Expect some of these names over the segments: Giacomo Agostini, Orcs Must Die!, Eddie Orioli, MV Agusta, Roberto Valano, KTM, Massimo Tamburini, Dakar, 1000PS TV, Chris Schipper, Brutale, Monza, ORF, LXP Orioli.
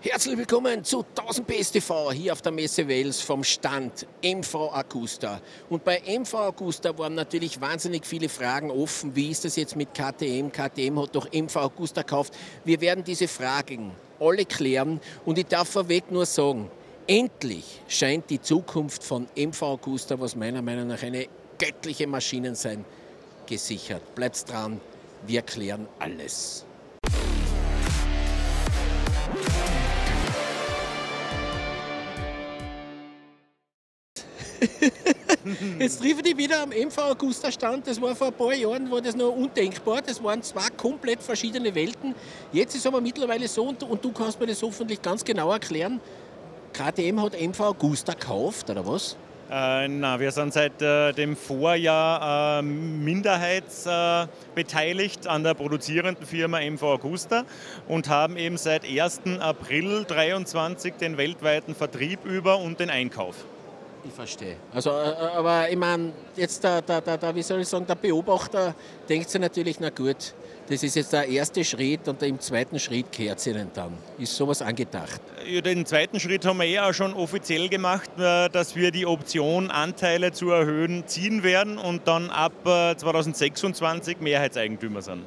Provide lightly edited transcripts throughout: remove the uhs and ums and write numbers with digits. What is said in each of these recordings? Herzlich willkommen zu 1000PS TV hier auf der Messe Wels vom Stand MV Agusta. Und bei MV Agusta waren natürlich wahnsinnig viele Fragen offen. Wie ist das jetzt mit KTM? KTM hat doch MV Agusta gekauft. Wir werden diese Fragen alle klären und ich darf vorweg nur sagen, endlich scheint die Zukunft von MV Agusta, was meiner Meinung nach eine göttliche Maschine sein, gesichert. Bleibt dran, wir klären alles. Jetzt treffe ich wieder am MV Agusta Stand. Das war vor ein paar Jahren war das noch undenkbar. Das waren zwei komplett verschiedene Welten. Jetzt ist aber mittlerweile so, und du kannst mir das hoffentlich ganz genau erklären, KTM hat MV Agusta gekauft, oder was? Na, wir sind seit dem Vorjahr minderheitsbeteiligt an der produzierenden Firma MV Agusta und haben eben seit 1. April 2023 den weltweiten Vertrieb über und den Einkauf. Ich verstehe. Also, aber ich meine, jetzt wie soll ich sagen, der Beobachter denkt sich natürlich, na gut, das ist jetzt der erste Schritt und im zweiten Schritt kehrt sie denn dann. Ist sowas angedacht? Ja, den zweiten Schritt haben wir auch schon offiziell gemacht, dass wir die Option, Anteile zu erhöhen, ziehen werden und dann ab 2026 Mehrheitseigentümer sind.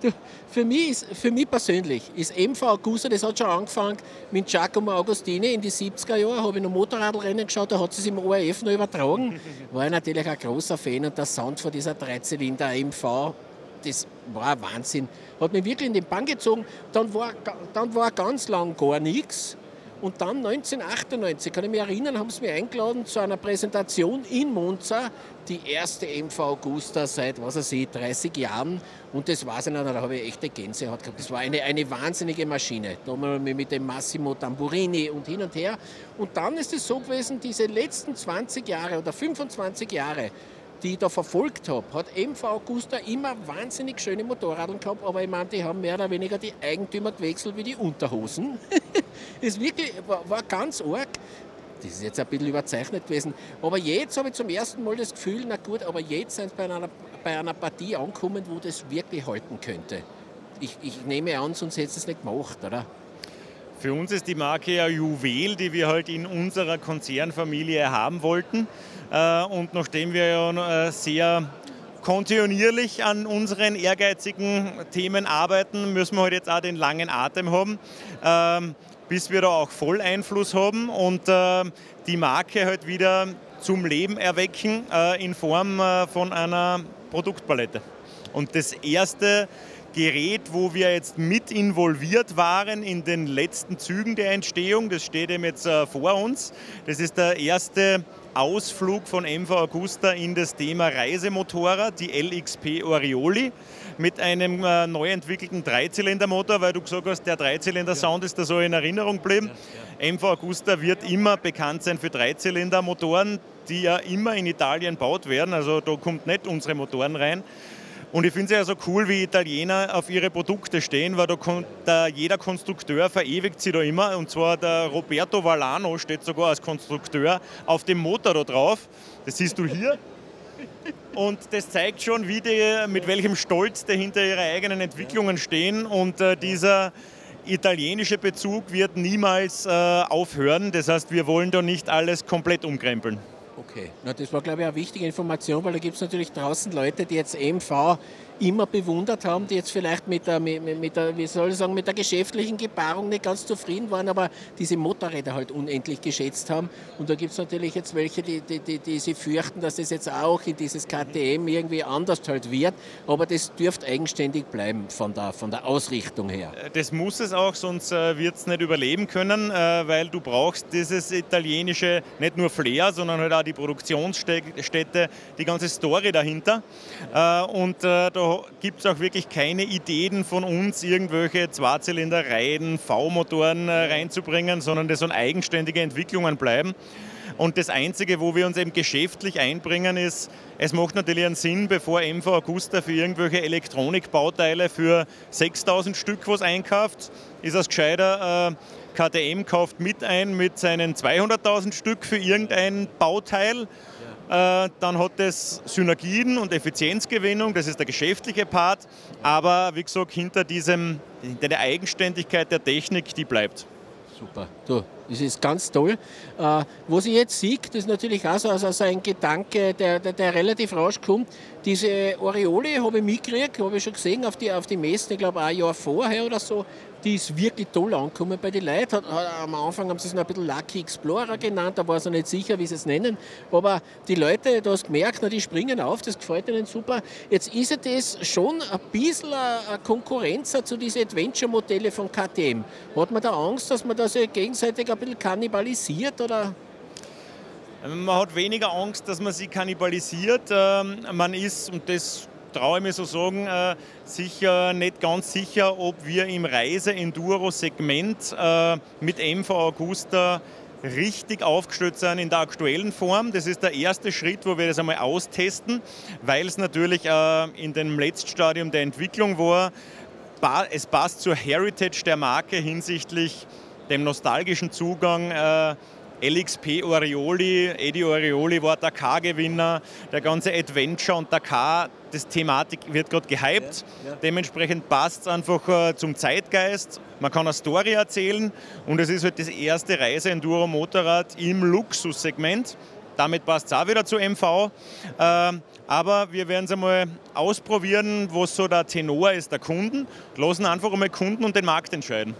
Du, für mich persönlich ist MV Agusta, das hat schon angefangen mit Giacomo Agostini in die 70er Jahre, habe ich noch Motorradrennen geschaut, da hat sie es im ORF noch übertragen. War ich natürlich ein großer Fan und der Sound von dieser Dreizylinder MV, das war ein Wahnsinn. Hat mich wirklich in den Bann gezogen, dann war ganz lang gar nichts. Und dann 1998, kann ich mich erinnern, haben sie mich eingeladen zu einer Präsentation in Monza, die erste MV Agusta seit, was weiß ich, 30 Jahren. Und das war es nicht, da habe ich echte Gänsehaut gehabt. Das war eine wahnsinnige Maschine. Da haben wir mit dem Massimo Tamburini und hin und her. Und dann ist es so gewesen, diese letzten 20 Jahre oder 25 Jahre, die ich da verfolgt habe, hat MV Agusta immer wahnsinnig schöne Motorradeln gehabt, aber ich meine, die haben mehr oder weniger die Eigentümer gewechselt wie die Unterhosen. Das wirklich, war ganz arg. Das ist jetzt ein bisschen überzeichnet gewesen. Aber jetzt habe ich zum ersten Mal das Gefühl, na gut, aber jetzt sind wir bei einer Partie angekommen, wo das wirklich halten könnte. Ich nehme an, sonst hätte es nicht gemacht, oder? Für uns ist die Marke ja Juwel, die wir halt in unserer Konzernfamilie haben wollten. Und nachdem wir ja sehr kontinuierlich an unseren ehrgeizigen Themen arbeiten, müssen wir halt jetzt auch den langen Atem haben, bis wir da auch voll Einfluss haben und die Marke halt wieder zum Leben erwecken in Form von einer Produktpalette. Und das erste Gerät, wo wir jetzt mit involviert waren in den letzten Zügen der Entstehung, das steht eben jetzt vor uns. Das ist der erste Ausflug von MV Agusta in das Thema Reisemotorrad, die LXP Orioli, mit einem neu entwickelten Dreizylindermotor, weil du gesagt hast, der Dreizylinder-Sound ist da so in Erinnerung geblieben. Ja. MV Agusta wird immer bekannt sein für Dreizylindermotoren, die ja immer in Italien gebaut werden, also da kommt nicht unsere Motoren rein. Und ich finde es ja so cool, wie Italiener auf ihre Produkte stehen, weil da jeder Konstrukteur verewigt sie da immer. Und zwar der Roberto Valano steht sogar als Konstrukteur auf dem Motor da drauf. Das siehst du hier. Und das zeigt schon, mit welchem Stolz die hinter ihren eigenen Entwicklungen stehen. Und dieser italienische Bezug wird niemals aufhören. Das heißt, wir wollen da nicht alles komplett umkrempeln. Okay, na, das war, glaube ich, eine wichtige Information, weil da gibt es natürlich draußen Leute, die jetzt MV immer bewundert haben, die jetzt vielleicht mit der geschäftlichen Gebarung nicht ganz zufrieden waren, aber diese Motorräder halt unendlich geschätzt haben. Und da gibt es natürlich jetzt welche, die sie fürchten, dass das jetzt auch in dieses KTM irgendwie anders halt wird, aber das dürfte eigenständig bleiben von der Ausrichtung her. Das muss es auch, sonst wird es nicht überleben können, weil du brauchst dieses italienische, nicht nur Flair, sondern halt auch die Produktionsstätte, die ganze Story dahinter. Und da gibt es auch wirklich keine Ideen von uns, irgendwelche Zweizylinder-Reihen, V-Motoren reinzubringen, sondern das sollen eigenständige Entwicklungen bleiben. Und das Einzige, wo wir uns eben geschäftlich einbringen, ist, es macht natürlich einen Sinn, bevor MV Agusta für irgendwelche Elektronikbauteile für 6000 Stück was einkauft, ist das gescheiter, KTM kauft mit ein mit seinen 200.000 Stück für irgendein Bauteil. Dann hat es Synergien und Effizienzgewinnung, das ist der geschäftliche Part, aber wie gesagt, hinter der Eigenständigkeit der Technik, die bleibt. Super, du, das ist ganz toll. Was ich jetzt sehe, das ist natürlich auch so also ein Gedanke, der relativ rasch kommt. Diese Orioli habe ich mitgekriegt, habe ich schon gesehen auf die Messen, ich glaube ein Jahr vorher oder so. Die ist wirklich toll angekommen bei den Leuten. Am Anfang haben sie es noch ein bisschen Lucky Explorer genannt, da war es noch nicht sicher, wie sie es nennen. Aber die Leute, du hast gemerkt, na, die springen auf, das gefällt ihnen super. Jetzt ist das schon ein bisschen eine Konkurrenz zu diesen Adventure-Modellen von KTM. Hat man da Angst, dass man das gegenseitig ein bisschen kannibalisiert? Oder? Man hat weniger Angst, dass man sie kannibalisiert. Man ist, und das traue ich mir so sagen, sicher nicht ganz sicher, ob wir im Reise-Enduro-Segment mit MV Agusta richtig aufgestellt sind in der aktuellen Form. Das ist der erste Schritt, wo wir das einmal austesten, weil es natürlich in dem letzten Stadium der Entwicklung war. Es passt zur Heritage der Marke hinsichtlich dem nostalgischen Zugang. LXP Orioli, Eddie Orioli war Dakar-Gewinner, der ganze Adventure und Dakar, das Thematik wird gerade gehypt. Ja. Dementsprechend passt es einfach zum Zeitgeist. Man kann eine Story erzählen und es ist halt das erste Reise-Enduro-Motorrad im Luxussegment. Damit passt es auch wieder zu MV. Aber wir werden es einmal ausprobieren, was so der Tenor ist der Kunden. Lassen einfach einmal Kunden und den Markt entscheiden.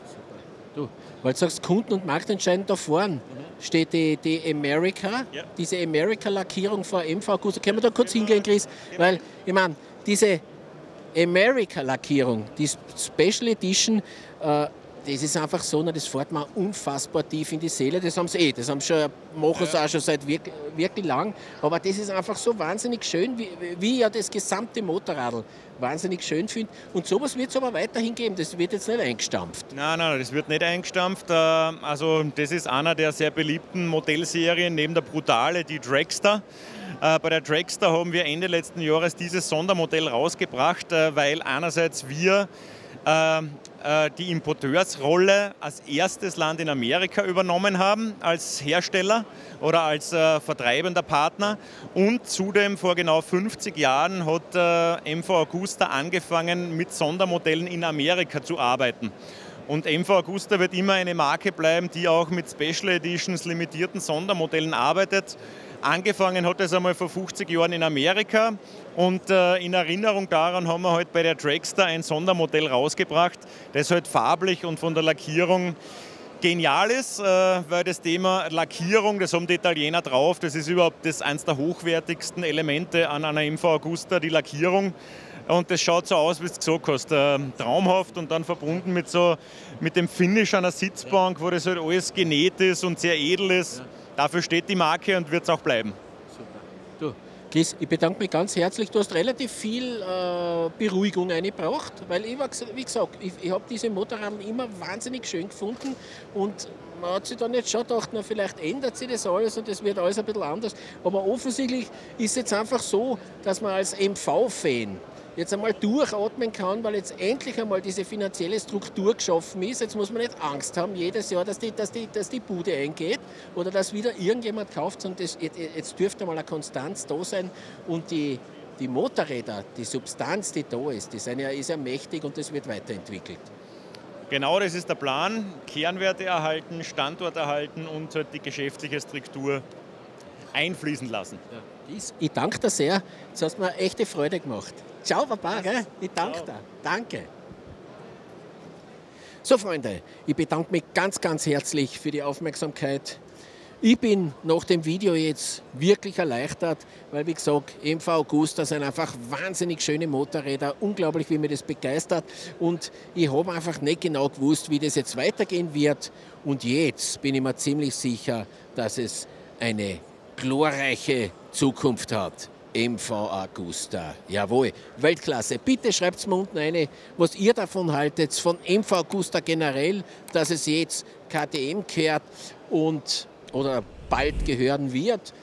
Du, weil du sagst, Kunden und Markt entscheiden, da vorne steht die America, ja. Diese America-Lackierung vor MV Agusta. Können wir da kurz hingehen, Chris? Weil, ich meine, diese America-Lackierung, die Special Edition, das ist einfach so, das fährt man unfassbar tief in die Seele. Das haben sie eh, das haben schon, machen sie auch schon seit wirklich lang. Aber das ist einfach so wahnsinnig schön, wie ja das gesamte Motorradl wahnsinnig schön finde. Und sowas wird es aber weiterhin geben, das wird jetzt nicht eingestampft. Nein, das wird nicht eingestampft. Also das ist einer der sehr beliebten Modellserien, neben der Brutale, die Dragster. Bei der Dragster haben wir Ende letzten Jahres dieses Sondermodell rausgebracht, weil einerseits wir die Importeursrolle als erstes Land in Amerika übernommen haben, als Hersteller oder als vertreibender Partner. Und zudem vor genau 50 Jahren hat MV Agusta angefangen, mit Sondermodellen in Amerika zu arbeiten. Und MV Agusta wird immer eine Marke bleiben, die auch mit Special Editions, limitierten Sondermodellen arbeitet. Angefangen hat es einmal vor 50 Jahren in Amerika und in Erinnerung daran haben wir heute bei der Dragster ein Sondermodell rausgebracht, das halt farblich und von der Lackierung genial ist, weil das Thema Lackierung, das haben die Italiener drauf, das ist überhaupt eines der hochwertigsten Elemente an einer MV Agusta, die Lackierung. Und das schaut so aus, wie du gesagt hast, traumhaft und dann verbunden mit dem Finish einer Sitzbank, wo das halt alles genäht ist und sehr edel ist. Ja. Dafür steht die Marke und wird es auch bleiben. Super. Du, Chris, ich bedanke mich ganz herzlich. Du hast relativ viel Beruhigung eingebracht, weil ich, wie gesagt, ich habe diese Motorräder immer wahnsinnig schön gefunden und man hat sich dann jetzt schon gedacht, na, vielleicht ändert sich das alles und es wird alles ein bisschen anders. Aber offensichtlich ist es jetzt einfach so, dass man als MV-Fan jetzt einmal durchatmen kann, weil jetzt endlich einmal diese finanzielle Struktur geschaffen ist. Jetzt muss man nicht Angst haben, jedes Jahr, dass die Bude eingeht oder dass wieder irgendjemand kauft. Und jetzt dürfte mal eine Konstanz da sein. Und die Motorräder, die Substanz, die da ist, ist ja mächtig und das wird weiterentwickelt. Genau, das ist der Plan. Kernwerte erhalten, Standort erhalten und die geschäftliche Struktur einfließen lassen. Ja. Ich danke dir sehr. Das hast mir echte Freude gemacht. Ciao, Papa. Gell? Ich danke dir. Danke. So, Freunde, ich bedanke mich ganz, ganz herzlich für die Aufmerksamkeit. Ich bin nach dem Video jetzt wirklich erleichtert, weil, wie gesagt, MV Agusta sind einfach wahnsinnig schöne Motorräder. Unglaublich, wie mir das begeistert. Und ich habe einfach nicht genau gewusst, wie das jetzt weitergehen wird. Und jetzt bin ich mir ziemlich sicher, dass es eine glorreiche Zukunft hat. MV Agusta. Jawohl, Weltklasse. Bitte schreibt es mir unten rein, was ihr davon haltet, von MV Agusta generell, dass es jetzt KTM gehört und, oder bald gehören wird.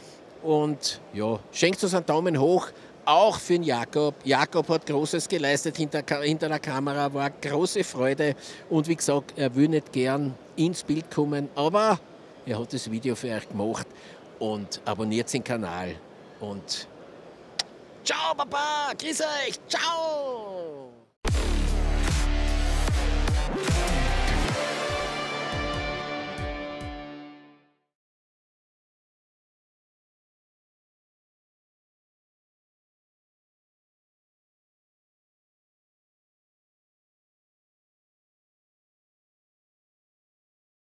Und ja, schenkt uns einen Daumen hoch, auch für den Jakob. Jakob hat Großes geleistet hinter der Kamera, war große Freude. Und wie gesagt, er will nicht gern ins Bild kommen, aber er hat das Video für euch gemacht und abonniert den Kanal. und ciao Papa, grüß euch, ciao!